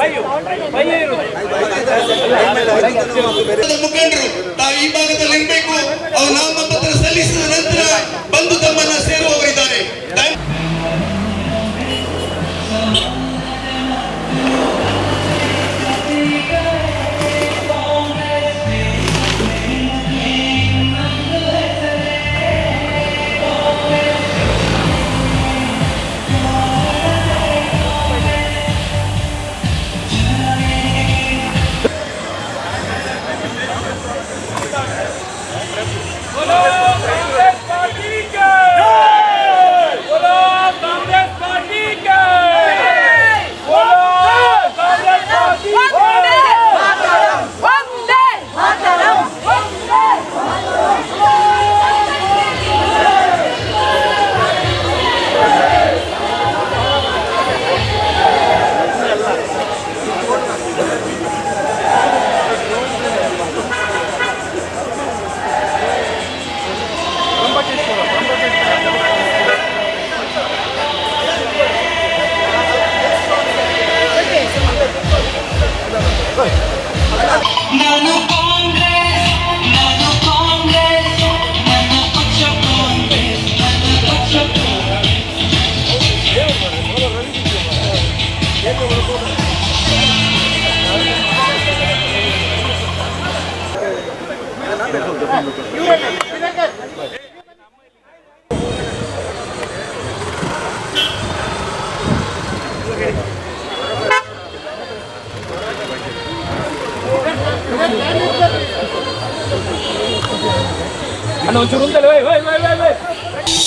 ಮುಖಂಡರು ತಾವು ಈ ಭಾಗದಲ್ಲಿ ಇರಬೇಕು. ಅವರು ನಾಮಪತ್ರ ಸಲ್ಲಿಸಿದ ನಂತರ ಬಂದು ತಮ್ಮನ್ನ ಸೇರುವವರಿದ್ದಾರೆ.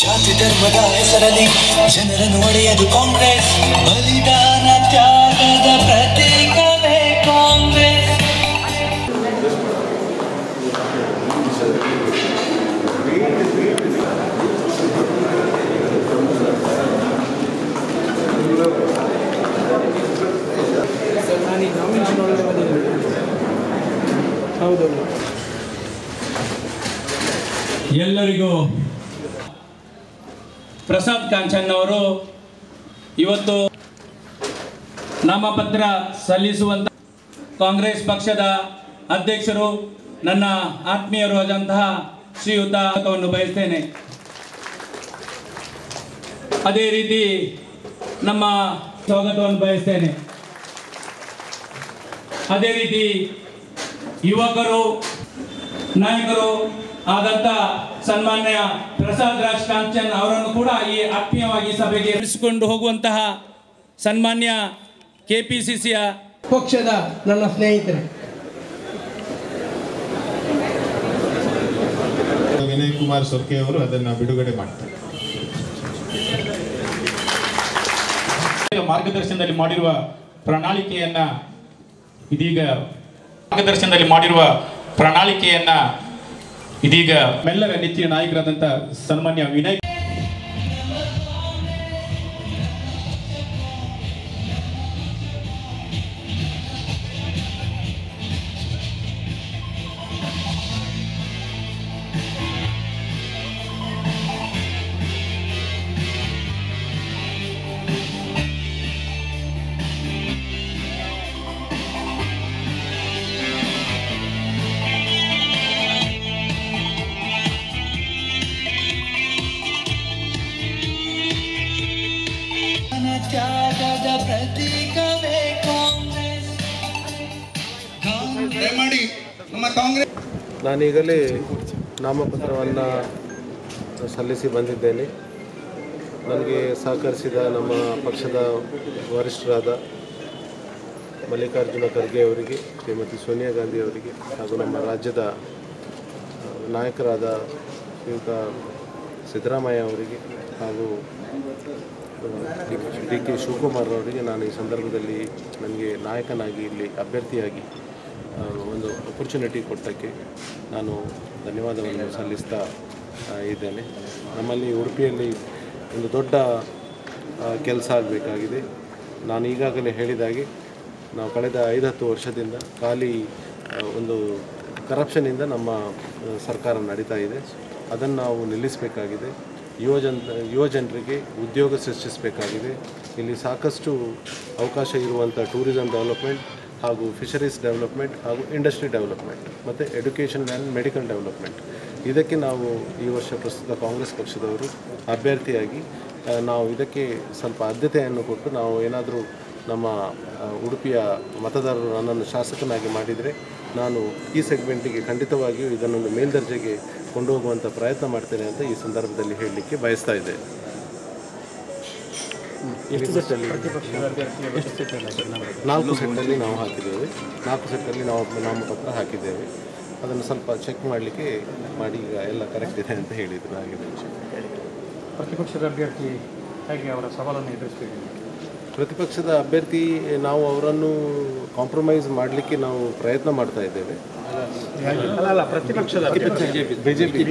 ಜಾತಿ ಧರ್ಮದ ಹೆಸರಲ್ಲಿ ಜನರನ್ನು ಒಡೆಯದು ಕಾಂಗ್ರೆಸ್. ಬಲಿದಾನ ತ್ಯಾಗದ ಪ್ರತೀಕವೇ ಕಾಂಗ್ರೆಸ್. ಹೌದು, ಎಲ್ಲರಿಗೂ ಪ್ರಸಾದ್ ಕಾಂಚನ್ ಅವರು ಇವತ್ತು ನಾಮಪತ್ರ ಸಲ್ಲಿಸುವಂತ ಕಾಂಗ್ರೆಸ್ ಪಕ್ಷದ ಅಧ್ಯಕ್ಷರು ನನ್ನ ಆತ್ಮೀಯರು ಆದಂತಹ ಶ್ರೀಯುತ ಅವರನ್ನು ಬಯಸ್ತೇನೆ. ಅದೇ ರೀತಿ ನಮ್ಮ ಸ್ವಾಗತವನ್ನು ಬಯಸ್ತೇನೆ. ಅದೇ ರೀತಿ ಯುವಕರು ನಾಯಕರು ಆದಂತ ಸನ್ಮಾನ್ಯ ಪ್ರಸಾದ್ ರಾಜ್ ಕಾಂಚನ್ ಅವರನ್ನು ಕೂಡ ಈ ಆತ್ಮೀಯವಾಗಿ ಸಭೆಗೆ ಕರೆಸಿಕೊಂಡು ಹೋಗುವಂತಹ ಸನ್ಮಾನ್ಯ ಕೆಪಿಸಿಸಿಯ ಪಕ್ಷದ ನನ್ನ ಸ್ನೇಹಿತರೆ ವಿನಯ್ ಕುಮಾರ್ ಸೊರಕೆ ಅವರು ಅದನ್ನ ಬಿಡುಗಡೆ ಮಾಡ್ತಾರೆ. ಮಾರ್ಗದರ್ಶನದಲ್ಲಿ ಮಾಡಿರುವ ಪ್ರಣಾಳಿಕೆಯನ್ನ ಇದೀಗ ಮೆಲ್ಲರ ನೆಚ್ಚಿನ ನಾಯಕರಾದಂಥ ಸನ್ಮಾನ್ಯ ವಿನಯ್ ನಾನೀಗಲೇ ನಾಮಪತ್ರವನ್ನು ಸಲ್ಲಿಸಿ ಬಂದಿದ್ದೇನೆ. ನನಗೆ ಸಹಕರಿಸಿದ ನಮ್ಮ ಪಕ್ಷದ ವರಿಷ್ಠರಾದ ಮಲ್ಲಿಕಾರ್ಜುನ ಖರ್ಗೆ ಅವರಿಗೆ, ಶ್ರೀಮತಿ ಸೋನಿಯಾ ಗಾಂಧಿ ಅವರಿಗೆ ಹಾಗೂ ನಮ್ಮ ರಾಜ್ಯದ ನಾಯಕರಾದ ಶ್ರೀಯುತ ಸಿದ್ದರಾಮಯ್ಯ ಅವರಿಗೆ ಹಾಗೂ ಡಿ ಕೆ ಶಿವಕುಮಾರ್ ಅವರಿಗೆ ನಾನು ಈ ಸಂದರ್ಭದಲ್ಲಿ ನನಗೆ ನಾಯಕನಾಗಿ ಇಲ್ಲಿ ಅಭ್ಯರ್ಥಿಯಾಗಿ ಒಂದು ಅಪರ್ಚುನಿಟಿ ಕೊಟ್ಟಕ್ಕೆ ನಾನು ಧನ್ಯವಾದವನ್ನು ಸಲ್ಲಿಸ್ತಾ ಇದ್ದೇನೆ. ನಮ್ಮಲ್ಲಿ ಉಡುಪಿಯಲ್ಲಿ ಒಂದು ದೊಡ್ಡ ಕೆಲಸ ಆಗಬೇಕಾಗಿದೆ. ನಾನು ಈಗಾಗಲೇ ಹೇಳಿದಾಗೆ ನಾವು ಕಳೆದ 5-10 ವರ್ಷದಿಂದ ಖಾಲಿ ಒಂದು ಕರಪ್ಷನಿಂದ ನಮ್ಮ ಸರ್ಕಾರ ನಡೀತಾ ಇದೆ. ಅದನ್ನು ನಾವು ನಿಲ್ಲಿಸಬೇಕಾಗಿದೆ. ಯುವಜನರಿಗೆ ಉದ್ಯೋಗ ಸೃಷ್ಟಿಸಬೇಕಾಗಿದೆ. ಇಲ್ಲಿ ಸಾಕಷ್ಟು ಅವಕಾಶ ಇರುವಂತ ಟೂರಿಸಂ ಡೆವಲಪ್ಮೆಂಟ್ ಹಾಗೂ ಫಿಶರೀಸ್ ಡೆವಲಪ್ಮೆಂಟ್ ಹಾಗೂ ಇಂಡಸ್ಟ್ರಿ ಡೆವಲಪ್ಮೆಂಟ್ ಮತ್ತು ಎಜುಕೇಷನ್ ಆ್ಯಂಡ್ ಮೆಡಿಕಲ್ ಡೆವಲಪ್ಮೆಂಟ್, ಇದಕ್ಕೆ ನಾವು ಈ ವರ್ಷ ಪ್ರಸ್ತುತ ಕಾಂಗ್ರೆಸ್ ಪಕ್ಷದವರು ಅಭ್ಯರ್ಥಿಯಾಗಿ ನಾವು ಇದಕ್ಕೆ ಸ್ವಲ್ಪ ಆದ್ಯತೆಯನ್ನು ಕೊಟ್ಟು ನಾವು ಏನಾದರೂ ನಮ್ಮ ಉಡುಪಿಯ ಮತದಾರರು ನನ್ನನ್ನು ಶಾಸಕನಾಗಿ ಮಾಡಿದರೆ ನಾನು ಈ ಸೆಗ್ಮೆಂಟಿಗೆ ಖಂಡಿತವಾಗಿಯೂ ಇದನ್ನೊಂದು ಮೇಲ್ದರ್ಜೆಗೆ ಕೊಂಡು ಹೋಗುವಂಥ ಪ್ರಯತ್ನ ಮಾಡ್ತೇನೆ ಅಂತ ಈ ಸಂದರ್ಭದಲ್ಲಿ ಹೇಳಲಿಕ್ಕೆ ಬಯಸ್ತಾ ಇದೆ. ನಾಲ್ಕು ಸೆಟ್ಟಲ್ಲಿ ನಾವು ಹಾಕಿದ್ದೇವೆ, ನಾಲ್ಕು ಸೆಟ್ಟಲ್ಲಿ ನಾವು ನಾಮಪತ್ರ ಹಾಕಿದ್ದೇವೆ. ಅದನ್ನು ಸ್ವಲ್ಪ ಚೆಕ್ ಮಾಡಲಿಕ್ಕೆ ಮಾಡಿ ಈಗ ಎಲ್ಲ ಕರೆಕ್ಟ್ ಇದೆ ಅಂತ ಹೇಳಿದರು. ಹಾಗೆ ಪ್ರತಿಪಕ್ಷದ ಅಭ್ಯರ್ಥಿ ಹೇಗೆ ಅವರ ಸವಾಲನ್ನು ಎದುರಿಸ್ತಿದ್ದೀವಿ? ಪ್ರತಿಪಕ್ಷದ ಅಭ್ಯರ್ಥಿ ನಾವು ಅವರನ್ನು ಕಾಂಪ್ರಮೈಸ್ ಮಾಡಲಿಕ್ಕೆ ನಾವು ಪ್ರಯತ್ನ ಮಾಡ್ತಾ ಇದ್ದೇವೆ. ಬಿಜೆಪಿ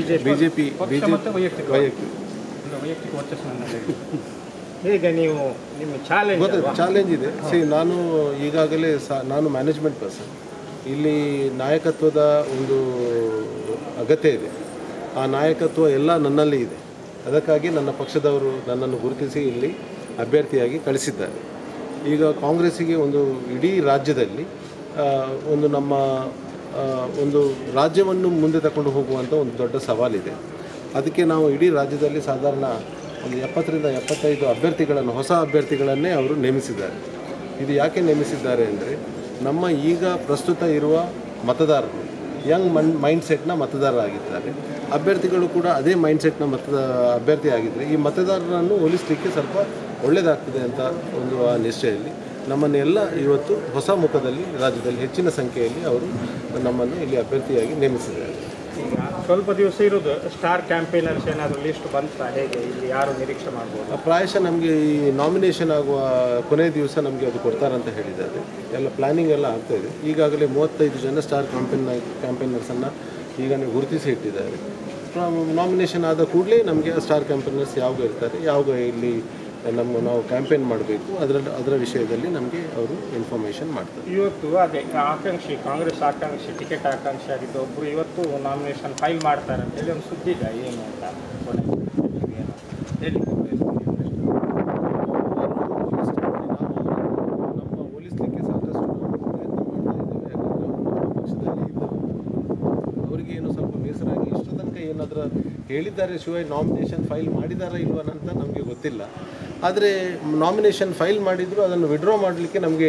ಚಾಲೆಂಜ್ ಇದೆ. ಸಿ ನಾನು ಈಗಾಗಲೇ ನಾನು ಮ್ಯಾನೇಜ್ಮೆಂಟ್ ಪರ್ಸನ್, ಇಲ್ಲಿ ನಾಯಕತ್ವದ ಒಂದು ಅಗತ್ಯ ಇದೆ. ಆ ನಾಯಕತ್ವ ಎಲ್ಲ ನನ್ನಲ್ಲಿ ಇದೆ. ಅದಕ್ಕಾಗಿ ನನ್ನ ಪಕ್ಷದವರು ನನ್ನನ್ನು ಗುರುತಿಸಿ ಇಲ್ಲಿ ಅಭ್ಯರ್ಥಿಯಾಗಿ ಕಳಿಸಿದ್ದಾರೆ. ಈಗ ಕಾಂಗ್ರೆಸ್ಸಿಗೆ ಒಂದು ಇಡೀ ರಾಜ್ಯದಲ್ಲಿ ಒಂದು ನಮ್ಮ ಒಂದು ರಾಜ್ಯವನ್ನು ಮುಂದೆ ತಗೊಂಡು ಹೋಗುವಂಥ ಒಂದು ದೊಡ್ಡ ಸವಾಲಿದೆ. ಅದಕ್ಕೆ ನಾವು ಇಡೀ ರಾಜ್ಯದಲ್ಲಿ ಸಾಧಾರಣ ಒಂದು 70 to 75 ಅಭ್ಯರ್ಥಿಗಳನ್ನು, ಹೊಸ ಅಭ್ಯರ್ಥಿಗಳನ್ನೇ ಅವರು ನೇಮಿಸಿದ್ದಾರೆ. ಇದು ಯಾಕೆ ನೇಮಿಸಿದ್ದಾರೆ ಅಂದರೆ ನಮ್ಮ ಈಗ ಪ್ರಸ್ತುತ ಇರುವ ಮತದಾರರು ಯಂಗ್ ಮೈಂಡ್ಸೆಟ್ನ ಮತದಾರರಾಗಿದ್ದಾರೆ. ಅಭ್ಯರ್ಥಿಗಳು ಕೂಡ ಅದೇ ಮೈಂಡ್ಸೆಟ್ನ ಅಭ್ಯರ್ಥಿ ಆಗಿದ್ದರೆ ಈ ಮತದಾರರನ್ನು ಹೋಲಿಸಲಿಕ್ಕೆ ಸ್ವಲ್ಪ ಒಳ್ಳೆಯದಾಗ್ತದೆ ಅಂತ ಒಂದು ಆ ನಿಶ್ಚಯದಲ್ಲಿ ನಮ್ಮನ್ನೆಲ್ಲ ಇವತ್ತು ಹೊಸ ಮುಖದಲ್ಲಿ ರಾಜ್ಯದಲ್ಲಿ ಹೆಚ್ಚಿನ ಸಂಖ್ಯೆಯಲ್ಲಿ ಅವರು ನಮ್ಮನ್ನು ಇಲ್ಲಿ ಅಭ್ಯರ್ಥಿಯಾಗಿ ನೇಮಿಸಿದ್ದಾರೆ. ಸ್ವಲ್ಪ ದಿವಸ ಇರೋದು ಸ್ಟಾರ್ ಕ್ಯಾಂಪೇನರ್ಸ್ ಏನಾದರೂ ಲಿಸ್ಟ್ ಬಂತ, ಹೇಗೆ ಇಲ್ಲಿ ಯಾರು ನಿರೀಕ್ಷೆ ಮಾಡ್ಬೋದು? ಪ್ರಾಯಶಃ ನಮಗೆ ಈ ನಾಮಿನೇಷನ್ ಆಗುವ ಕೊನೆಯ ದಿವಸ ನಮಗೆ ಅದು ಕೊಡ್ತಾರಂತ ಹೇಳಿದ್ದಾರೆ. ಎಲ್ಲ ಪ್ಲಾನಿಂಗ್ ಎಲ್ಲ ಆಗ್ತಾಯಿದೆ. ಈಗಾಗಲೇ 35 ಸ್ಟಾರ್ ಕ್ಯಾಂಪೇನರ್ಸನ್ನು ಈಗಲೇ ಗುರುತಿಸಿ ಇಟ್ಟಿದ್ದಾರೆ. ನಾಮಿನೇಷನ್ ಆದ ಕೂಡಲೇ ನಮಗೆ ಸ್ಟಾರ್ ಕ್ಯಾಂಪೇನರ್ಸ್ ಯಾವಾಗ ಇರ್ತಾರೆ, ಯಾವಾಗ ಇಲ್ಲಿ ನಾವು ಕ್ಯಾಂಪೇನ್ ಮಾಡಬೇಕು ಅದರ ವಿಷಯದಲ್ಲಿ ನಮಗೆ ಅವರು ಇನ್ಫಾರ್ಮೇಷನ್ ಮಾಡ್ತಾರೆ. ಇವತ್ತು ಅದೇ ಆಕಾಂಕ್ಷಿ, ಕಾಂಗ್ರೆಸ್ ಆಕಾಂಕ್ಷಿ, ಟಿಕೆಟ್ ಆಕಾಂಕ್ಷಿ ಆಗಿದ್ದು ಒಬ್ಬರು ಇವತ್ತು ನಾಮಿನೇಷನ್ ಫೈಲ್ ಮಾಡ್ತಾರೆ ಅಂತೇಳಿ ಒಂದು ಸುದ್ದಿ ಇದೆ. ಏನು ಅಂತ ಹೇಳಿ ನಮ್ಮ ಹೋಲಿಸಲಿಕ್ಕೆ ಸಾಕಷ್ಟು ಪ್ರಯತ್ನ ಮಾಡ್ತಾ ಇದ್ದೇವೆ. ಯಾಕಂದರೆ ಪಕ್ಷದಲ್ಲಿ ಇದ್ದವರು ಅವರಿಗೆ ಏನು ಸ್ವಲ್ಪ ಬೇಸರಾಗಿ ಇಷ್ಟು ತನಕ ಏನಾದರೂ ಹೇಳಿದ್ದಾರೆ, ಶಿವಾಯ ನಾಮಿನೇಷನ್ ಫೈಲ್ ಮಾಡಿದಾರಾ ಇಲ್ವನಂತ ನಮಗೆ ಗೊತ್ತಿಲ್ಲ. ಆದರೆ ನಾಮಿನೇಷನ್ ಫೈಲ್ ಮಾಡಿದರೂ ಅದನ್ನು ವಿಡ್ರಾ ಮಾಡಲಿಕ್ಕೆ ನಮಗೆ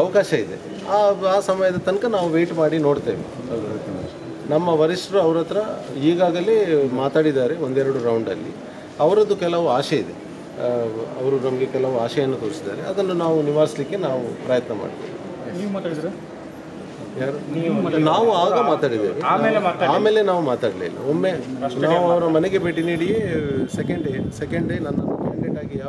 ಅವಕಾಶ ಇದೆ. ಆ ಸಮಯದ ತನಕ ನಾವು ವೇಟ್ ಮಾಡಿ ನೋಡ್ತೇವೆ. ನಮ್ಮ ವರಿಷ್ಠರು ಅವ್ರ ಹತ್ರ ಈಗಾಗಲೇ ಮಾತಾಡಿದ್ದಾರೆ. ಒಂದೆರಡು ರೌಂಡಲ್ಲಿ ಅವರದ್ದು ಕೆಲವು ಆಶೆ ಇದೆ, ಅವರು ನಮಗೆ ಕೆಲವು ಆಶೆಯನ್ನು ತೋರಿಸಿದ್ದಾರೆ. ಅದನ್ನು ನಾವು ನಿವಾರಿಸಲಿಕ್ಕೆ ನಾವು ಪ್ರಯತ್ನ ಮಾಡ್ತೇವೆ. ನಾವು ಆಗ ಮಾತಾಡಿದ್ದೇವೆ, ಆಮೇಲೆ ನಾವು ಮಾತಾಡಲಿಲ್ಲ. ಒಮ್ಮೆ ನಾವು ಅವರ ಮನೆಗೆ ಭೇಟಿ ನೀಡಿ ಸೆಕೆಂಡ್ ಡೇ ನನ್ನ ಕ್ಯಾಂಡಿಡೇಟ್ ಆಗಿ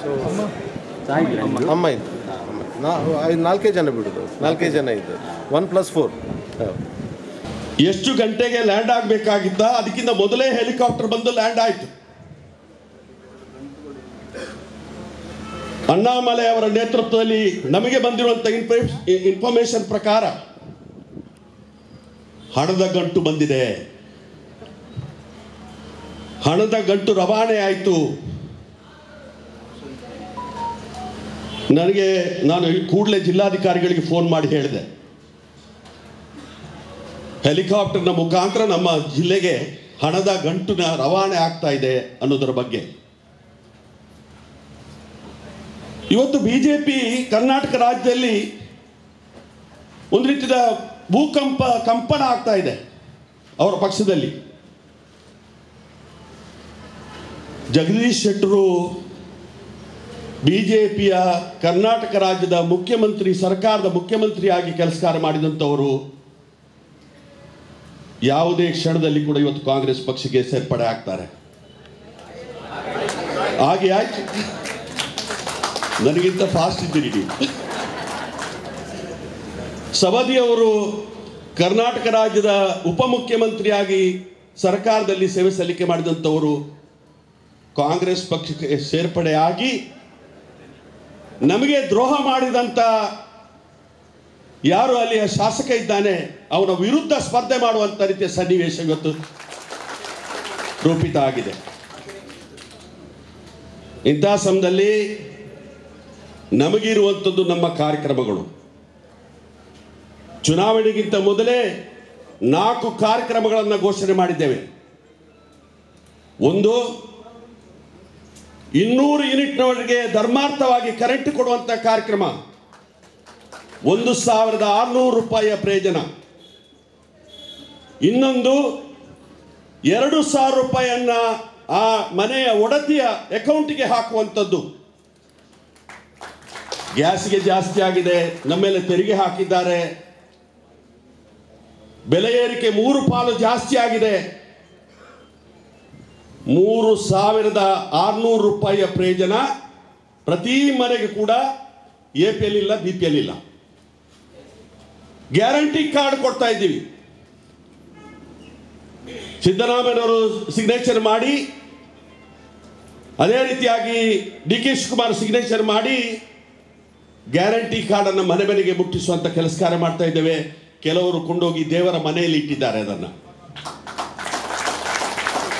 ಸೊ ಅಮ್ಮ ಇದ್ದರು, ನಾಲ್ಕೇ ಜನ ಇದ್ದರು. 1+4. ಎಷ್ಟು ಗಂಟೆಗೆ ಲ್ಯಾಂಡ್ ಆಗಬೇಕಾಗಿದ್ದ ಅದಕ್ಕಿಂತ ಮೊದಲೇ ಹೆಲಿಕಾಪ್ಟರ್ ಬಂದು ಲ್ಯಾಂಡ್ ಆಯಿತು. ಅಣ್ಣಾಮಲೈ ಅವರ ನೇತೃತ್ವದಲ್ಲಿ ನಮಗೆ ಬಂದಿರುವಂಥ ಇನ್ಫಾರ್ಮೇಶನ್ ಪ್ರಕಾರ ಹಣದ ಗಂಟು ಬಂದಿದೆ, ಹಣದ ಗಂಟು ರವಾನೆ ಆಯಿತು. ನಾನು ಕೂಡಲೇ ಜಿಲ್ಲಾಧಿಕಾರಿಗಳಿಗೆ ಫೋನ್ ಮಾಡಿ ಹೇಳಿದೆ, ಹೆಲಿಕಾಪ್ಟರ್ನ ಮುಖಾಂತರ ನಮ್ಮ ಜಿಲ್ಲೆಗೆ ಹಣದ ಗಂಟುನ ರವಾನೆ ಆಗ್ತಾ ಇದೆ ಅನ್ನೋದರ ಬಗ್ಗೆ. ಇವತ್ತು ಬಿಜೆಪಿ ಕರ್ನಾಟಕ ರಾಜ್ಯದಲ್ಲಿ ಒಂದು ರೀತಿಯ ಕಂಪನ ಆಗ್ತಾ ಇದೆ. ಅವರ ಪಕ್ಷದಲ್ಲಿ ಜಗದೀಶ್ ಶೆಟ್ಟರು ಬಿಜೆಪಿಯ ಕರ್ನಾಟಕ ರಾಜ್ಯದ ಮುಖ್ಯಮಂತ್ರಿ, ಸರ್ಕಾರದ ಮುಖ್ಯಮಂತ್ರಿಯಾಗಿ ಕೆಲಸ ಮಾಡಿದಂಥವರು ಯಾವುದೇ ಕ್ಷಣದಲ್ಲಿ ಕೂಡ ಇವತ್ತು ಕಾಂಗ್ರೆಸ್ ಪಕ್ಷಕ್ಕೆ ಸೇರ್ಪಡೆ ಆಗ್ತಾರೆ. ಹಾಗೆ ಆಯ್ತು, ನನಗಿಂತ ಫಾಸ್ಟ್ ಇದ್ದೀರಿ ನೀವು. ಸವದಿ ಅವರು ಕರ್ನಾಟಕ ರಾಜ್ಯದ ಉಪಮುಖ್ಯಮಂತ್ರಿಯಾಗಿ ಸರ್ಕಾರದಲ್ಲಿ ಸೇವೆ ಸಲ್ಲಿಕೆ ಮಾಡಿದಂಥವರು, ಕಾಂಗ್ರೆಸ್ ಪಕ್ಷಕ್ಕೆ ಸೇರ್ಪಡೆಯಾಗಿ ನಮಗೆ ದ್ರೋಹ ಮಾಡಿದಂಥ ಯಾರು ಅಲ್ಲಿಯ ಶಾಸಕ ಇದ್ದಾನೆ ಅವನ ವಿರುದ್ಧ ಸ್ಪರ್ಧೆ ಮಾಡುವಂಥ ರೀತಿಯ ಸನ್ನಿವೇಶ ಇವತ್ತು ರೂಪಿತ ಆಗಿದೆ. ಇಂಥ ಸಮಯದಲ್ಲಿ ನಮಗಿರುವಂಥದ್ದು ನಮ್ಮ ಕಾರ್ಯಕ್ರಮಗಳು. ಚುನಾವಣೆಗಿಂತ ಮೊದಲೇ 4 ಕಾರ್ಯಕ್ರಮಗಳನ್ನು ಘೋಷಣೆ ಮಾಡಿದ್ದೇವೆ. ಒಂದು, 200 ಯೂನಿಟ್ನವರೆಗೆ ಧರ್ಮಾರ್ಥವಾಗಿ ಕರೆಂಟ್ ಕೊಡುವಂಥ ಕಾರ್ಯಕ್ರಮ, 1600 ರೂಪಾಯಿಯ ಪ್ರಯೋಜನ. ಇನ್ನೊಂದು, 2000 ರೂಪಾಯಿಯನ್ನು ಆ ಮನೆಯ ಒಡತಿಯ ಅಕೌಂಟಿಗೆ ಹಾಕುವಂಥದ್ದು. ಗ್ಯಾಸ್ಗೆ ಜಾಸ್ತಿ ಆಗಿದೆ, ನಮ್ಮೆಲ್ಲ ತೆರಿಗೆ ಹಾಕಿದ್ದಾರೆ, ಬೆಲೆ ಏರಿಕೆ 3 ಪಾಲು ಜಾಸ್ತಿ ಆಗಿದೆ. 3600 ರೂಪಾಯಿಯ ಪ್ರಯೋಜನ ಪ್ರತಿ ಮನೆಗೆ ಕೂಡ, APL ಇಲ್ಲ, BPL ಇಲ್ಲ. ಗ್ಯಾರಂಟಿ ಕಾರ್ಡ್ ಕೊಡ್ತಾ ಇದ್ದೀವಿ, ಸಿದ್ದರಾಮಯ್ಯನವರು ಸಿಗ್ನೇಚರ್ ಮಾಡಿ, ಅದೇ ರೀತಿಯಾಗಿ DK ಶಿವಕುಮಾರ್ ಸಿಗ್ನೇಚರ್ ಮಾಡಿ ಗ್ಯಾರಂಟಿ ಕಾರ್ಡ್ ಅನ್ನು ಮನೆ ಮನೆಗೆ ಮುಟ್ಟಿಸುವಂತ ಕೆಲಸ ಕಾರ್ಯ ಮಾಡ್ತಾ ಇದ್ದೇವೆ. ಕೆಲವರು ಕೊಂಡೋಗಿ ದೇವರ ಮನೆಯಲ್ಲಿ ಇಟ್ಟಿದ್ದಾರೆ ಅದನ್ನು.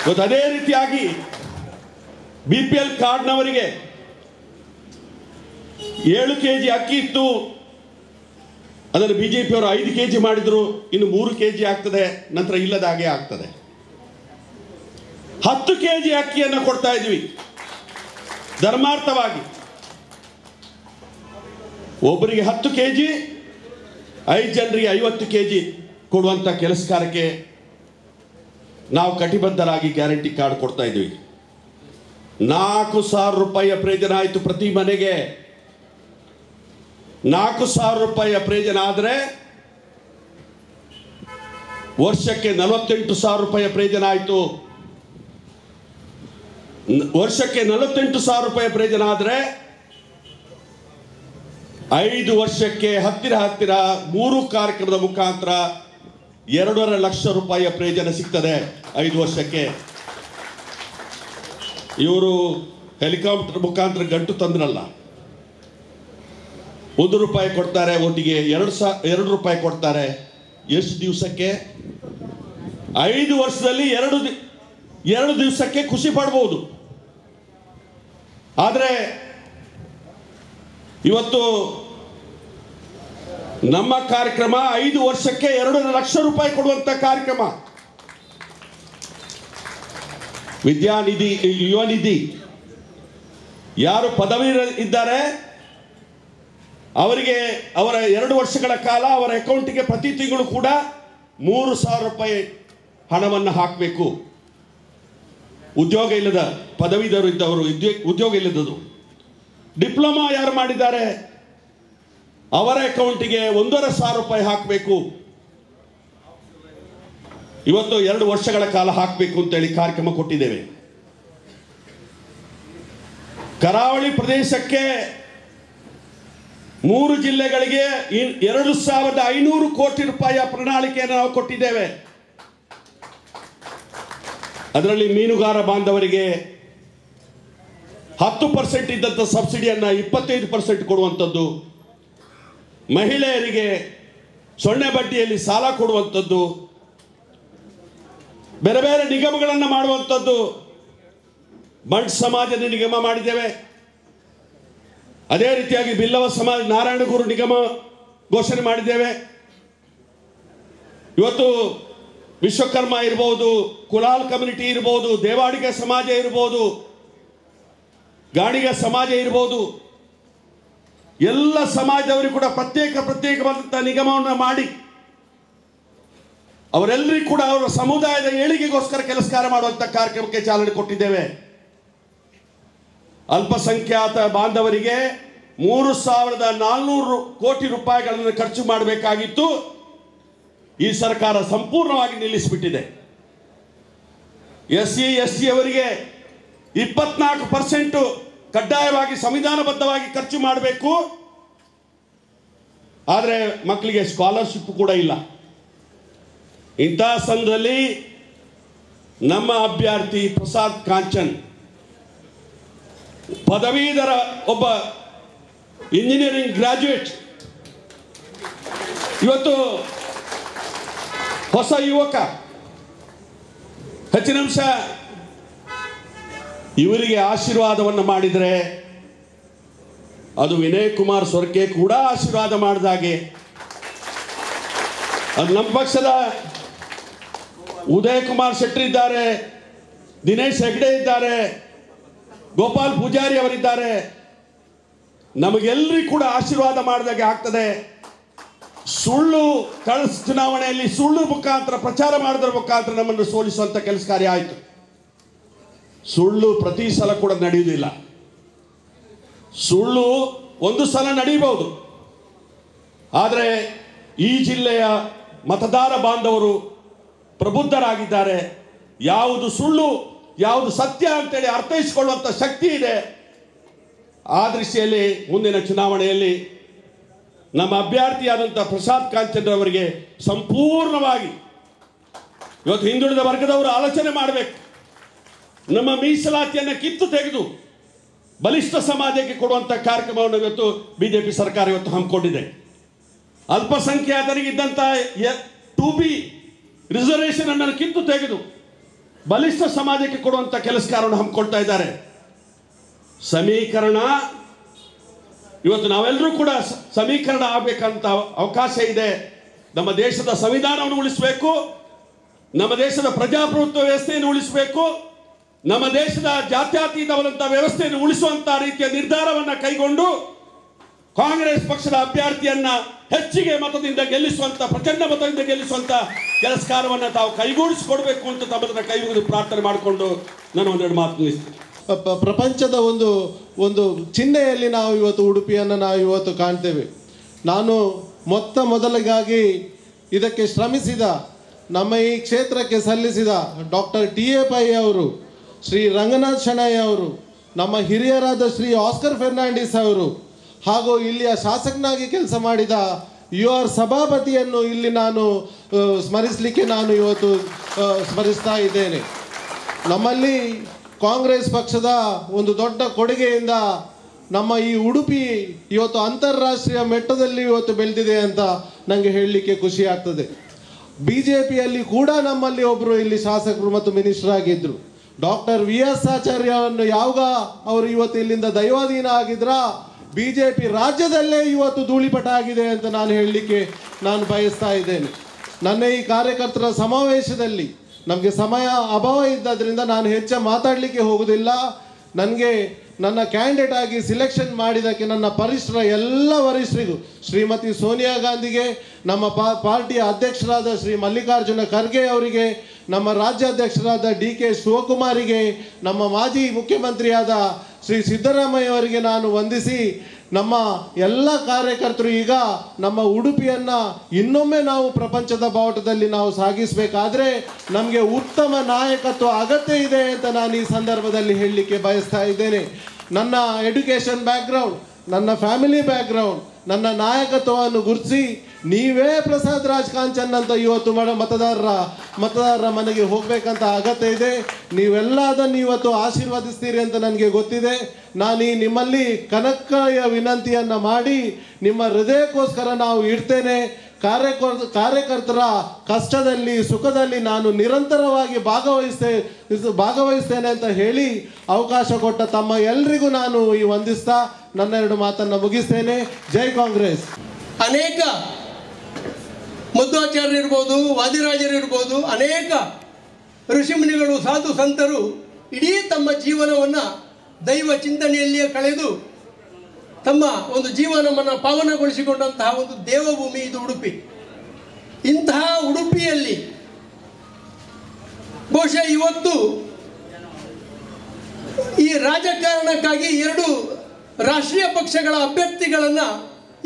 ಮತ್ತು ಅದೇ ರೀತಿಯಾಗಿ BPL ಕಾರ್ಡ್ನವರಿಗೆ 7 kg ಅಕ್ಕಿ ಇತ್ತು, ಅದನ್ನು ಬಿಜೆಪಿಯವರು 5 kg ಮಾಡಿದ್ರು, ಇನ್ನು 3 kg ಆಗ್ತದೆ, ನಂತರ ಇಲ್ಲದ ಹಾಗೆ ಆಗ್ತದೆ. 10 kg ಅಕ್ಕಿಯನ್ನು ಕೊಡ್ತಾ ಇದ್ವಿ ಧರ್ಮಾರ್ಥವಾಗಿ. ಒಬ್ಬರಿಗೆ 10 kg, 5 ಜನರಿಗೆ 50 kg ಕೊಡುವಂಥ ಕೆಲಸ ಕಾರ್ಯಕ್ಕೆ ನಾವು ಕಟಿಬದ್ಧರಾಗಿ ಗ್ಯಾರಂಟಿ ಕಾರ್ಡ್ ಕೊಡ್ತಾ ಇದ್ವಿ. 4000 ರೂಪಾಯಿಯ ಪ್ರಯೋಜನ ಆಯಿತು ಪ್ರತಿ ಮನೆಗೆ. 4000 ರೂಪಾಯಿಯ ಪ್ರಯೋಜನ ಆದರೆ ವರ್ಷಕ್ಕೆ 48,000 ರೂಪಾಯಿಯ ಪ್ರಯೋಜನ ಆಯಿತು. ವರ್ಷಕ್ಕೆ 48,000 ರೂಪಾಯಿಯ ಪ್ರಯೋಜನ ಆದರೆ 5 ವರ್ಷಕ್ಕೆ ಹತ್ತಿರ 3 ಕಾರ್ಯಕ್ರಮದ ಮುಖಾಂತರ 2.5 ಲಕ್ಷ ರೂಪಾಯಿಯ ಪ್ರಯೋಜನ ಸಿಗ್ತದೆ 5 ವರ್ಷಕ್ಕೆ. ಇವರು ಹೆಲಿಕಾಪ್ಟರ್ ಮುಖಾಂತರ ಗಂಟು ತಂದ್ರಲ್ಲ, 1 ರೂಪಾಯಿ ಕೊಡ್ತಾರೆ ಒಟ್ಟಿಗೆ, 2 ರೂಪಾಯಿ ಕೊಡ್ತಾರೆ. ಎಷ್ಟು ದಿವಸಕ್ಕೆ? 5 ವರ್ಷದಲ್ಲಿ ಎರಡು ದಿವಸಕ್ಕೆ ಖುಷಿ ಪಡ್ಬೋದು. ಆದರೆ ಇವತ್ತು ನಮ್ಮ ಕಾರ್ಯಕ್ರಮ 5 ವರ್ಷಕ್ಕೆ 2.5 ಲಕ್ಷ ರೂಪಾಯಿ ಕೊಡುವಂತ ಕಾರ್ಯಕ್ರಮ. ವಿದ್ಯಾನಿಧಿ, ಯುವ ನಿಧಿ, ಯಾರು ಪದವಿ ಇದ್ದಾರೆ ಅವರಿಗೆ ಅವರ 2 ವರ್ಷಗಳ ಕಾಲ ಅವರ ಅಕೌಂಟಿಗೆ ಪ್ರತಿ ತಿಂಗಳು ಕೂಡ 3000 ರೂಪಾಯಿ ಹಣವನ್ನು ಹಾಕಬೇಕು. ಉದ್ಯೋಗ ಇಲ್ಲದ ಪದವೀಧರು ಇದ್ದವರು, ಉದ್ಯೋಗ ಇಲ್ಲದವರು, ಡಿಪ್ಲೊಮಾ ಯಾರು ಮಾಡಿದ್ದಾರೆ ಅವರ ಅಕೌಂಟಿಗೆ 1,500 ರೂಪಾಯಿ ಹಾಕಬೇಕು. ಇವತ್ತು 2 ವರ್ಷಗಳ ಕಾಲ ಹಾಕಬೇಕು ಅಂತೇಳಿ ಕಾರ್ಯಕ್ರಮ ಕೊಟ್ಟಿದ್ದೇವೆ. ಕರಾವಳಿ ಪ್ರದೇಶಕ್ಕೆ 3 ಜಿಲ್ಲೆಗಳಿಗೆ 2500 ಕೋಟಿ ರೂಪಾಯಿಯ ಪ್ರಣಾಳಿಕೆಯನ್ನು ನಾವು ಕೊಟ್ಟಿದ್ದೇವೆ. ಅದರಲ್ಲಿ ಮೀನುಗಾರ ಬಾಂಧವರಿಗೆ 10% ಇದ್ದಂಥ ಸಬ್ಸಿಡಿಯನ್ನು 25% ಕೊಡುವಂಥದ್ದು, ಮಹಿಳೆಯರಿಗೆ 0 ಬಡ್ಡಿಯಲ್ಲಿ ಸಾಲ ಕೊಡುವಂಥದ್ದು, ಬೇರೆ ಬೇರೆ ನಿಗಮಗಳನ್ನು ಮಾಡುವಂಥದ್ದು. ಬಂಟ್ ಸಮಾಜದ ನಿಗಮ ಮಾಡಿದ್ದೇವೆ, ಅದೇ ರೀತಿಯಾಗಿ ಬಿಲ್ಲವ ಸಮಾಜ, ನಾರಾಯಣಗುರು ನಿಗಮ ಘೋಷಣೆ ಮಾಡಿದ್ದೇವೆ. ಇವತ್ತು ವಿಶ್ವಕರ್ಮ ಇರ್ಬೋದು, ಕುಲಾಲ್ ಕಮ್ಯುನಿಟಿ ಇರ್ಬೋದು, ದೇವಾಡಿಗ ಸಮಾಜ ಇರ್ಬೋದು, ಗಾಣಿಗ ಸಮಾಜ ಇರ್ಬೋದು, ಎಲ್ಲ ಸಮಾಜದವರು ಕೂಡ ಪ್ರತ್ಯೇಕವಾದಂಥ ನಿಗಮವನ್ನು ಮಾಡಿ ಅವರೆಲ್ಲರಿಗೂ ಕೂಡ ಅವರ ಸಮುದಾಯದ ಏಳಿಗೆಗೋಸ್ಕರ ಕೆಲಸ ಕಾರ್ಯ ಮಾಡುವಂಥ ಕಾರ್ಯಕ್ರಮಕ್ಕೆ ಚಾಲನೆ ಕೊಟ್ಟಿದ್ದೇವೆ. ಅಲ್ಪಸಂಖ್ಯಾತ ಬಾಂಧವರಿಗೆ 3,400 ಕೋಟಿ ರೂಪಾಯಿಗಳನ್ನು ಖರ್ಚು ಮಾಡಬೇಕಾಗಿತ್ತು, ಈ ಸರ್ಕಾರ ಸಂಪೂರ್ಣವಾಗಿ ನಿಲ್ಲಿಸಿಬಿಟ್ಟಿದೆ. SC ST ಅವರಿಗೆ 24% ಕಡ್ಡಾಯವಾಗಿ ಸಂವಿಧಾನಬದ್ಧವಾಗಿ ಖರ್ಚು ಮಾಡಬೇಕು. ಆದರೆ ಮಕ್ಕಳಿಗೆ ಸ್ಕಾಲರ್‌ಶಿಪ್ ಕೂಡ ಇಲ್ಲ. ಇಂಥ ಸಂದರ್ಭದಲ್ಲಿ ನಮ್ಮ ಅಭ್ಯರ್ಥಿ ಪ್ರಸಾದ್ ಕಾಂಚನ್ ಪದವೀಧರ ಒಬ್ಬ ಇಂಜಿನಿಯರಿಂಗ್ ಗ್ರಾಜುಯೇಟ್, ಇವತ್ತು ಹೊಸ ಯುವಕ. ಹೆಚ್ಚಿನ ಅಂಶ ಇವರಿಗೆ ಆಶೀರ್ವಾದವನ್ನು ಮಾಡಿದರೆ ಅದು ವಿನಯ್ ಕುಮಾರ್ ಸೊರಕೆ ಕೂಡ ಆಶೀರ್ವಾದ ಮಾಡಿದಾಗೆ, ಅದು ನಮ್ಮ ಪಕ್ಷದ ಉದಯ ಕುಮಾರ್ ಶೆಟ್ಟಿ ಇದ್ದಾರೆ, ದಿನೇಶ್ ಹೆಗ್ಡೆ ಇದ್ದಾರೆ, ಗೋಪಾಲ್ ಪೂಜಾರಿ ಅವರಿದ್ದಾರೆ, ನಮಗೆಲ್ಲರಿಗೂ ಕೂಡ ಆಶೀರ್ವಾದ ಮಾಡಿದಾಗೆ ಆಗ್ತದೆ. ಸುಳ್ಳು ಕಳಸ್ ಚುನಾವಣೆಯಲ್ಲಿ ಸುಳ್ಳು ಮುಖಾಂತರ ಪ್ರಚಾರ ಮಾಡೋದ್ರ ಮುಖಾಂತರ ನಮ್ಮನ್ನು ಸೋಲಿಸುವಂಥ ಕೆಲಸ ಕಾರ್ಯ ಆಯಿತು. ಸುಳ್ಳು ಪ್ರತಿ ಸಲ ಕೂಡ ನಡೆಯುವುದಿಲ್ಲ. ಸುಳ್ಳು ಒಂದು ಸಲ ನಡೆಯಬಹುದು, ಆದರೆ ಈ ಜಿಲ್ಲೆಯ ಮತದಾರ ಬಾಂಧವರು ಪ್ರಬುದ್ಧರಾಗಿದ್ದಾರೆ. ಯಾವುದು ಸುಳ್ಳು ಯಾವುದು ಸತ್ಯ ಅಂತೇಳಿ ಅರ್ಥೈಸಿಕೊಳ್ಳುವಂಥ ಶಕ್ತಿ ಇದೆ. ಆ ದೃಷ್ಟಿಯಲ್ಲಿ ಮುಂದಿನ ಚುನಾವಣೆಯಲ್ಲಿ ನಮ್ಮ ಅಭ್ಯರ್ಥಿಯಾದಂಥ ಪ್ರಸಾದ್ ಕಾಂಚನ್ ಅವರಿಗೆ ಸಂಪೂರ್ಣವಾಗಿ ಇವತ್ತು ಹಿಂದುಳಿದ ವರ್ಗದವರು ಆಲೋಚನೆ ಮಾಡಬೇಕು. ನಮ್ಮ ಮೀಸಲಾತಿಯನ್ನು ಕಿತ್ತು ತೆಗೆದು ಬಲಿಷ್ಠ ಸಮಾಜಕ್ಕೆ ಕೊಡುವಂಥ ಕಾರ್ಯಕ್ರಮವನ್ನು ಇವತ್ತು ಬಿಜೆಪಿ ಸರ್ಕಾರ ಇವತ್ತು ಹಮ್ಮಿಕೊಂಡಿದೆ. ಅಲ್ಪಸಂಖ್ಯಾತರಿಗಿದ್ದಂಥ ಟು ಬಿ ರಿಸರ್ವೇಷನ್ ಅನ್ನು ಕಿತ್ತು ತೆಗೆದು ಬಲಿಷ್ಠ ಸಮಾಜಕ್ಕೆ ಕೊಡುವಂಥ ಕೆಲಸ ಕಾರ್ಯವನ್ನು ಹಮ್ಮಿಕೊಳ್ತಾ ಇದ್ದಾರೆ. ಸಮೀಕರಣ ಇವತ್ತು ನಾವೆಲ್ಲರೂ ಕೂಡ ಸಮೀಕರಣ ಆಗಬೇಕಂತ ಅವಕಾಶ ಇದೆ. ನಮ್ಮ ದೇಶದ ಸಂವಿಧಾನವನ್ನು ಉಳಿಸಬೇಕು, ನಮ್ಮ ದೇಶದ ಪ್ರಜಾಪ್ರಭುತ್ವ ವ್ಯವಸ್ಥೆಯನ್ನು ಉಳಿಸಬೇಕು, ನಮ್ಮ ದೇಶದ ಜಾತ್ಯತೀತವಾದಂಥ ವ್ಯವಸ್ಥೆಯನ್ನು ಉಳಿಸುವಂಥ ರೀತಿಯ ನಿರ್ಧಾರವನ್ನು ಕೈಗೊಂಡು ಕಾಂಗ್ರೆಸ್ ಪಕ್ಷದ ಅಭ್ಯರ್ಥಿಯನ್ನ ಹೆಚ್ಚಿಗೆ ಮತದಿಂದ ಗೆಲ್ಲಿಸುವಂಥ, ಪ್ರಚಂಡ ಮತದಿಂದ ಗೆಲ್ಲಿಸುವಂಥ ಕೆಲಸ ಕಾರ್ಯವನ್ನು ತಾವು ಕೈಗೂಡಿಸಿಕೊಡ್ಬೇಕು ಅಂತ ತಮ್ಮದನ್ನು ಕೈ ಮುಗಿದು ಪ್ರಾರ್ಥನೆ ಮಾಡಿಕೊಂಡು ನಾನು ಒಂದೆರಡು ಮಾತು ನಿಲ್ಲಿಸ್ತೀನಿ. ಪ್ರಪಂಚದ ಒಂದು ಒಂದು ಚಿಹ್ನೆಯಲ್ಲಿ ನಾವು ಇವತ್ತು ಉಡುಪಿಯನ್ನು ನಾವು ಇವತ್ತು ಕಾಣ್ತೇವೆ. ನಾನು ಮೊತ್ತ ಮೊದಲಿಗಾಗಿ ಇದಕ್ಕೆ ಶ್ರಮಿಸಿದ, ನಮ್ಮ ಈ ಕ್ಷೇತ್ರಕ್ಕೆ ಸಲ್ಲಿಸಿದ ಡಾಕ್ಟರ್ ಟಿ ಎ ಪೈ ಅವರು, ಶ್ರೀ ರಂಗನಾಥ್ ಶೆಣೈ ಅವರು, ನಮ್ಮ ಹಿರಿಯರಾದ ಶ್ರೀ ಆಸ್ಕರ್ ಫೆರ್ನಾಂಡಿಸ್ ಅವರು, ಹಾಗೂ ಇಲ್ಲಿಯ ಶಾಸಕನಾಗಿ ಕೆಲಸ ಮಾಡಿದ ಯು ಆರ್ ಸಭಾಪತಿಯನ್ನು ಇಲ್ಲಿ ನಾನು ಸ್ಮರಿಸಲಿಕ್ಕೆ ನಾನು ಇವತ್ತು ಸ್ಮರಿಸ್ತಾ ಇದ್ದೇನೆ. ನಮ್ಮಲ್ಲಿ ಕಾಂಗ್ರೆಸ್ ಪಕ್ಷದ ಒಂದು ದೊಡ್ಡ ಕೊಡುಗೆಯಿಂದ ನಮ್ಮ ಈ ಉಡುಪಿ ಇವತ್ತು ಅಂತಾರಾಷ್ಟ್ರೀಯ ಮಟ್ಟದಲ್ಲಿ ಇವತ್ತು ಬೆಳೆದಿದೆ ಅಂತ ನನಗೆ ಹೇಳಲಿಕ್ಕೆ ಖುಷಿ ಆಗ್ತದೆ. ಬಿ ಜೆ ಪಿಯಲ್ಲಿ ಕೂಡ ನಮ್ಮಲ್ಲಿ ಒಬ್ಬರು ಇಲ್ಲಿ ಶಾಸಕರು ಮತ್ತು ಮಿನಿಸ್ಟ್ರಾಗಿದ್ದರು, ಡಾಕ್ಟರ್ ವಿ ಎಸ್ ಆಚಾರ್ಯವನ್ನು ಯಾವಾಗ ಅವರು ಇವತ್ತು ಇಲ್ಲಿಂದ ದೈವಾಧೀನ ಆಗಿದ್ರ ಬಿ ಜೆ ಪಿ ರಾಜ್ಯದಲ್ಲೇ ಇವತ್ತು ಧೂಳಿಪಟ ಆಗಿದೆ ಅಂತ ನಾನು ಹೇಳಲಿಕ್ಕೆ ನಾನು ಬಯಸ್ತಾ ಇದ್ದೇನೆ. ನನ್ನ ಈ ಕಾರ್ಯಕರ್ತರ ಸಮಾವೇಶದಲ್ಲಿ ನಮಗೆ ಸಮಯ ಅಭಾವ ಇದ್ದರಿಂದ ನಾನು ಹೆಚ್ಚು ಮಾತಾಡಲಿಕ್ಕೆ ಹೋಗೋದಿಲ್ಲ. ನನಗೆ ನನ್ನ ಕ್ಯಾಂಡಿಡೇಟ್ ಆಗಿ ಸಿಲೆಕ್ಷನ್ ಮಾಡಿದ್ದಕ್ಕೆ ನನ್ನ ಪರಿಶ್ರಮ ಎಲ್ಲ ವರಿಷ್ಠರಿಗೂ, ಶ್ರೀಮತಿ ಸೋನಿಯಾ ಗಾಂಧಿಗೆ, ನಮ್ಮ ಪಾರ್ಟಿಯ ಅಧ್ಯಕ್ಷರಾದ ಶ್ರೀ ಮಲ್ಲಿಕಾರ್ಜುನ ಖರ್ಗೆ ಅವರಿಗೆ, ನಮ್ಮ ರಾಜ್ಯಾಧ್ಯಕ್ಷರಾದ ಡಿ ಕೆ ಶಿವಕುಮಾರಿಗೆ, ನಮ್ಮ ಮಾಜಿ ಮುಖ್ಯಮಂತ್ರಿಯಾದ ಶ್ರೀ ಸಿದ್ದರಾಮಯ್ಯ ಅವರಿಗೆ ನಾನು ವಂದಿಸಿ, ನಮ್ಮ ಎಲ್ಲ ಕಾರ್ಯಕರ್ತರು ಈಗ ನಮ್ಮ ಉಡುಪಿಯನ್ನು ಇನ್ನೊಮ್ಮೆ ನಾವು ಪ್ರಪಂಚದ ಬಾವುಟದಲ್ಲಿ ನಾವು ಸಾಗಿಸಬೇಕಾದ್ರೆ ನಮಗೆ ಉತ್ತಮ ನಾಯಕತ್ವ ಅಗತ್ಯ ಇದೆ ಅಂತ ನಾನು ಈ ಸಂದರ್ಭದಲ್ಲಿ ಹೇಳಲಿಕ್ಕೆ ಬಯಸ್ತಾ ಇದ್ದೇನೆ. ನನ್ನ ಎಡ್ಯುಕೇಷನ್ ಬ್ಯಾಕ್ಗ್ರೌಂಡ್, ನನ್ನ ಫ್ಯಾಮಿಲಿ ಬ್ಯಾಕ್ಗ್ರೌಂಡ್, ನನ್ನ ನಾಯಕತ್ವವನ್ನು ಗುರುತಿಸಿ ನೀವೇ ಪ್ರಸಾದ್ ರಾಜ್ ಕಾಂಚನ್ ಅಂತ ಇವತ್ತು ಮತದಾರರ ಮನೆಗೆ ಹೋಗಬೇಕಂತ ಅಗತ್ಯ ಇದೆ. ನೀವೆಲ್ಲ ಅದನ್ನು ಇವತ್ತು ಆಶೀರ್ವಾದಿಸ್ತೀರಿ ಅಂತ ನನಗೆ ಗೊತ್ತಿದೆ. ನಾನು ಈ ನಿಮ್ಮಲ್ಲಿ ಕನಕಯ ವಿನಂತಿಯನ್ನು ಮಾಡಿ ನಿಮ್ಮ ಹೃದಯಕ್ಕೋಸ್ಕರ ನಾವು ಇಡ್ತೇನೆ. ಕಾರ್ಯಕರ್ತರ ಕಷ್ಟದಲ್ಲಿ ಸುಖದಲ್ಲಿ ನಾನು ನಿರಂತರವಾಗಿ ಭಾಗವಹಿಸ್ತೇನೆ ಅಂತ ಹೇಳಿ ಅವಕಾಶ ಕೊಟ್ಟ ತಮ್ಮ ಎಲ್ಲರಿಗೂ ನಾನು ಈ ವಂದಿಸ್ತಾ ನನ್ನೆರಡು ಮಾತನ್ನು ಮುಗಿಸ್ತೇನೆ. ಜೈ ಕಾಂಗ್ರೆಸ್. ಅನೇಕ ಮಧ್ವಾಚಾರ್ಯರಿರ್ಬೋದು, ವಾದಿರಾಜರಿರ್ಬೋದು, ಅನೇಕ ಋಷಿಮುನಿಗಳು, ಸಾಧು ಸಂತರು ಇಡೀ ತಮ್ಮ ಜೀವನವನ್ನು ದೈವ ಚಿಂತನೆಯಲ್ಲಿಯೇ ಕಳೆದು ತಮ್ಮ ಒಂದು ಜೀವನವನ್ನು ಪಾವನಗೊಳಿಸಿಕೊಂಡಂತಹ ಒಂದು ದೇವಭೂಮಿ ಇದು ಉಡುಪಿ. ಇಂತಹ ಉಡುಪಿಯಲ್ಲಿ ಬಹುಶಃ ಇವತ್ತು ಈ ರಾಜಕಾರಣಕ್ಕಾಗಿ ಎರಡು ರಾಷ್ಟ್ರೀಯ ಪಕ್ಷಗಳ ಅಭ್ಯರ್ಥಿಗಳನ್ನು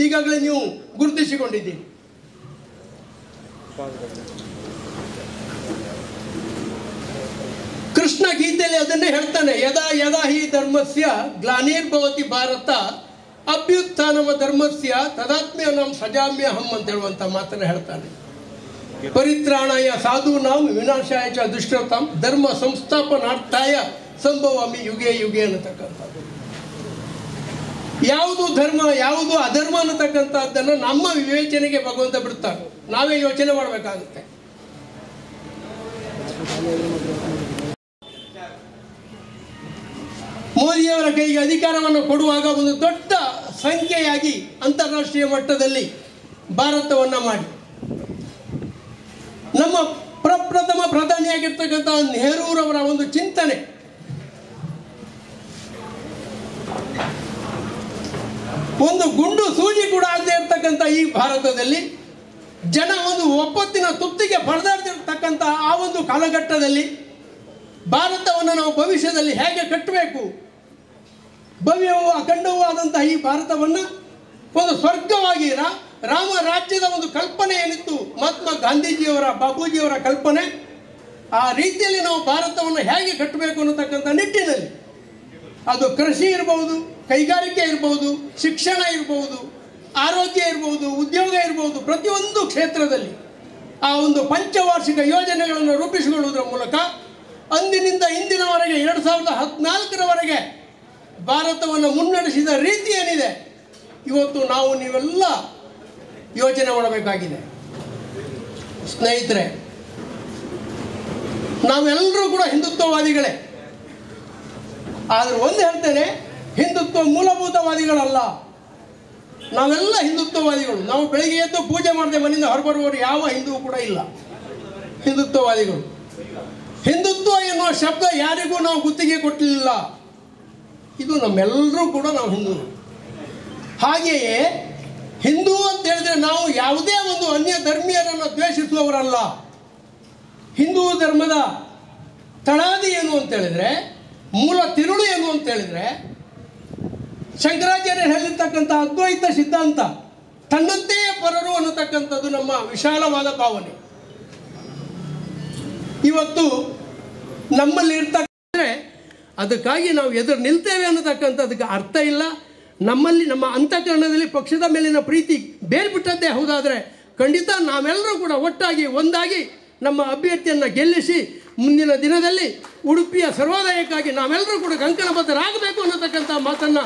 ಈಗಾಗಲೇ ನೀವು ಗುರುತಿಸಿಕೊಂಡಿದ್ದೀರಿ. ಕೃಷ್ಣ ಗೀತೆಯಲ್ಲಿ ಅದನ್ನೇ ಹೇಳ್ತಾನೆ, ಯದಾ ಯದಾ ಹಿ ಧರ್ಮಸ್ಯ ಗ್ಲಾನಿರ್ಭವತಿ ಭಾರತ ಅಭ್ಯುತ್ಥಾನಮ ಧರ್ಮಸ್ಯ ತದಾತ್ಮ್ಯ ನಮ್ ಸಜಾಮ್ಯಹಂ ಅಂತ ಹೇಳುವಂಥ ಮಾತನ್ನು ಹೇಳ್ತಾನೆ. ಪರಿತ್ರಾಣಾಯ ಸಾಧೂನಾಂ ವಿನಾಶಾಯ ಚ ದುಷ್ಟತಾಂ ಧರ್ಮ ಸಂಸ್ಥಾಪನಾರ್ಥಾಯ ಸಂಭವಾಮಿ ಯುಗೇ ಯುಗೇ ಅನ್ನತಕ್ಕಂಥದ್ದು. ಯಾವುದು ಧರ್ಮ ಯಾವುದು ಅಧರ್ಮ ಅನ್ನತಕ್ಕಂಥದ್ದನ್ನು ನಮ್ಮ ವಿವೇಚನೆಗೆ ಭಗವಂತ ಬಿಡ್ತಾರೆ, ನಾವೇ ಯೋಚನೆ ಮಾಡಬೇಕಾಗುತ್ತೆ. ಮೋದಿಯವರ ಕೈಗೆ ಅಧಿಕಾರವನ್ನು ಕೊಡುವಾಗ ಒಂದು ದೊಡ್ಡ ಸಂಖ್ಯೆಯಾಗಿ ಅಂತಾರಾಷ್ಟ್ರೀಯ ಮಟ್ಟದಲ್ಲಿ ಭಾರತವನ್ನು ಮಾಡಿ ನಮ್ಮ ಪ್ರಪ್ರಥಮ ಪ್ರಧಾನಿಯಾಗಿರ್ತಕ್ಕಂಥ ನೆಹರೂರವರ ಒಂದು ಚಿಂತನೆ, ಒಂದು ಗುಂಡು ಸೂಜಿ ಕೂಡ ಆಗದೆ ಇರ್ತಕ್ಕಂಥ ಈ ಭಾರತದಲ್ಲಿ ಜನ ಒಂದು ಒಪ್ಪತ್ತಿನ ತುಪ್ತಿಗೆ ಪಡೆದಾಡ್ತಿರ್ತಕ್ಕಂಥ ಆ ಒಂದು ಕಾಲಘಟ್ಟದಲ್ಲಿ ಭಾರತವನ್ನು ನಾವು ಭವಿಷ್ಯದಲ್ಲಿ ಹೇಗೆ ಕಟ್ಟಬೇಕು, ಭವ್ಯವೂ ಅಖಂಡವೂ ಆದಂತಹ ಈ ಭಾರತವನ್ನು ಒಂದು ಸ್ವರ್ಗವಾಗಿ ರಾಮ ರಾಜ್ಯದ ಒಂದು ಕಲ್ಪನೆ ಏನಿತ್ತು ಮಹಾತ್ಮ ಗಾಂಧೀಜಿಯವರ ಬಾಪೂಜಿಯವರ ಕಲ್ಪನೆ, ಆ ರೀತಿಯಲ್ಲಿ ನಾವು ಭಾರತವನ್ನು ಹೇಗೆ ಕಟ್ಟಬೇಕು ಅನ್ನತಕ್ಕಂಥ ನಿಟ್ಟಿನಲ್ಲಿ ಅದು ಕೃಷಿ ಇರಬಹುದು, ಕೈಗಾರಿಕೆ ಇರಬಹುದು, ಶಿಕ್ಷಣ ಇರಬಹುದು, ಆರೋಗ್ಯ ಇರಬಹುದು, ಉದ್ಯೋಗ ಇರಬಹುದು, ಪ್ರತಿಯೊಂದು ಕ್ಷೇತ್ರದಲ್ಲಿ ಆ ಒಂದು ಪಂಚವಾರ್ಷಿಕ ಯೋಜನೆಗಳನ್ನು ರೂಪಿಸಿಕೊಳ್ಳುವುದರ ಮೂಲಕ ಅಂದಿನಿಂದ ಇಂದಿನವರೆಗೆ 2014ರವರೆಗೆ ಭಾರತವನ್ನು ಮುನ್ನಡೆಸಿದ ರೀತಿ ಏನಿದೆ ಇವತ್ತು ನಾವು ನೀವೆಲ್ಲ ಯೋಚನೆ ಮಾಡಬೇಕಾಗಿದೆ. ಸ್ನೇಹಿತರೆ, ನಾವೆಲ್ಲರೂ ಕೂಡ ಹಿಂದುತ್ವವಾದಿಗಳೇ, ಆದರೆ ಒಂದು ಹೇಳ್ತೇನೆ, ಹಿಂದುತ್ವ ಮೂಲಭೂತವಾದಿಗಳಲ್ಲ, ನಾವೆಲ್ಲ ಹಿಂದುತ್ವವಾದಿಗಳು. ನಾವು ಬೆಳಿಗ್ಗೆ ಎದ್ದು ಪೂಜೆ ಮಾಡದೆ ಮನೆಯಿಂದ ಹೊರಬರುವವರು ಯಾವ ಹಿಂದೂ ಕೂಡ ಇಲ್ಲ ಹಿಂದುತ್ವವಾದಿಗಳು. ಹಿಂದುತ್ವ ಎನ್ನುವ ಶಬ್ದ ಯಾರಿಗೂ ನಾವು ಗುತ್ತಿಗೆ ಕೊಟ್ಟಿಲ್ಲ, ಇದು ನಮ್ಮೆಲ್ಲರೂ ಕೂಡ ನಾವು ಹಿಂದೂ. ಹಾಗೆಯೇ ಹಿಂದೂ ಅಂತ ಹೇಳಿದ್ರೆ ನಾವು ಯಾವುದೇ ಒಂದು ಅನ್ಯ ಧರ್ಮೀಯರನ್ನು ದ್ವೇಷಿಸುವವರಲ್ಲ. ಹಿಂದೂ ಧರ್ಮದ ತಳಾದಿ ಏನು ಅಂತೇಳಿದರೆ, ಮೂಲ ತಿರುಳು ಏನು ಅಂತೇಳಿದರೆ, ಶಂಕರಾಚಾರ್ಯರು ಹೇಳಿರ್ತಕ್ಕಂಥ ಅದ್ವೈತ ಸಿದ್ಧಾಂತ, ತನ್ನಂತೆಯೇ ಪರರು ಅನ್ನತಕ್ಕಂಥದ್ದು ನಮ್ಮ ವಿಶಾಲವಾದ ಭಾವನೆ. ಇವತ್ತು ನಮ್ಮಲ್ಲಿ ಇರ್ತಕ್ಕಂಥ ಅದಕ್ಕಾಗಿ ನಾವು ಎದುರು ನಿಲ್ತೇವೆ ಅನ್ನತಕ್ಕಂಥದಕ್ಕೆ ಅರ್ಥ ಇಲ್ಲ. ನಮ್ಮಲ್ಲಿ ನಮ್ಮ ಅಂತಃಕರಣದಲ್ಲಿ ಪಕ್ಷದ ಮೇಲಿನ ಪ್ರೀತಿ ಬೇರ್ಬಿಟ್ಟದ್ದೇ ಹೌದಾದರೆ ಖಂಡಿತ ನಾವೆಲ್ಲರೂ ಕೂಡ ಒಟ್ಟಾಗಿ ಒಂದಾಗಿ ನಮ್ಮ ಅಭ್ಯರ್ಥಿಯನ್ನು ಗೆಲ್ಲಿಸಿ ಮುಂದಿನ ದಿನದಲ್ಲಿ ಉಡುಪಿಯ ಸರ್ವೋದಯಕ್ಕಾಗಿ ನಾವೆಲ್ಲರೂ ಕೂಡ ಕಂಕಣಬದ್ಧರಾಗಬೇಕು ಅನ್ನತಕ್ಕಂಥ ಮಾತನ್ನು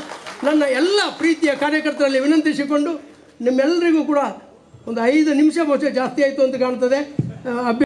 ನನ್ನ ಎಲ್ಲ ಪ್ರೀತಿಯ ಕಾರ್ಯಕರ್ತರಲ್ಲಿ ವಿನಂತಿಸಿಕೊಂಡು ನಿಮ್ಮೆಲ್ಲರಿಗೂ ಕೂಡ ಒಂದು 5 ನಿಮಿಷ ಜಾಸ್ತಿ ಆಯಿತು ಅಂತ ಕಾಣ್ತದೆ.